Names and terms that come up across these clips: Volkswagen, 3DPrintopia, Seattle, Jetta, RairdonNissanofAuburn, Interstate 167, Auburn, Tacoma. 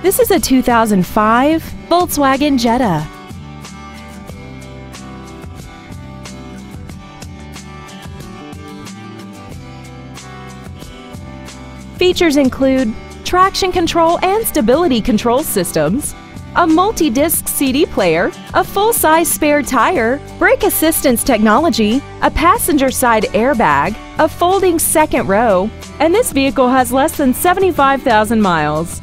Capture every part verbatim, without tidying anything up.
This is a two thousand five Volkswagen Jetta. Features include traction control and stability control systems, a multi-disc C D player, a full-size spare tire, brake assistance technology, a passenger side airbag, a folding second row, and this vehicle has less than seventy-five thousand miles.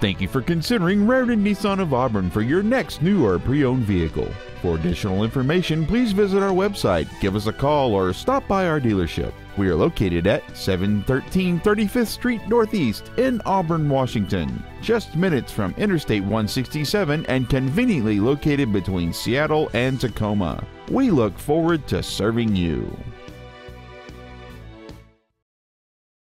Thank you for considering Rairdon Nissan of Auburn for your next new or pre-owned vehicle. For additional information, please visit our website, give us a call, or stop by our dealership. We are located at seven thirteen thirty-fifth Street Northeast in Auburn, Washington, just minutes from Interstate one sixty-seven and conveniently located between Seattle and Tacoma. We look forward to serving you.